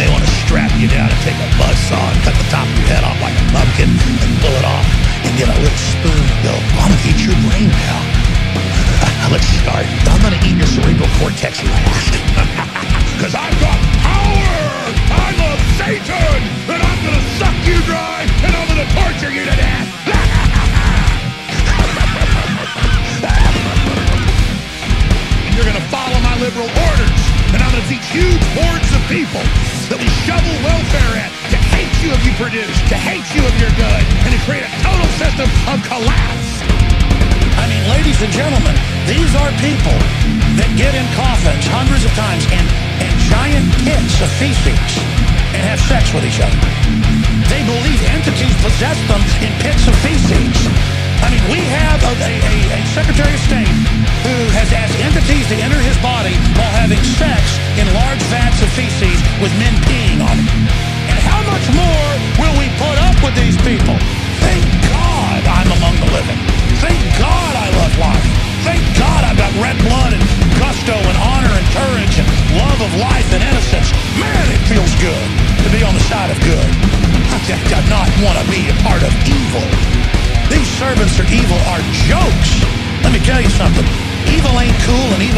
They want to strap you down and take a buzzsaw and cut the top of your head off like a pumpkin and pull it off and get a little spoon and go, I'm gonna eat your brain now. Let's start. I'm gonna eat your cerebral cortex last. Because I've got power! I'm a Satan! And I'm gonna suck you dry and I'm gonna torture you to death! And you're gonna follow my liberal orders. And I'm going to teach huge hordes of people that we shovel welfare at to hate you if you produce, to hate you if you're good, and to create a total system of collapse. I mean, ladies and gentlemen, these are people that get in coffins hundreds of times and giant pits of feces and have sex with each other. They believe entities possess them in pits of feces. I mean, we have a Secretary of State who has asked entities to enter his body while having sex in large vats of feces with men peeing on it. And how much more will we put up with these people? Thank God I'm among the living. Thank God I love life. Thank God I've got red blood and gusto and honor and courage and love of life and innocence. Man, it feels good to be on the side of good. I do not want to be a part of evil. These servants are evil are jokes. Let me tell you something. Evil ain't cool and evil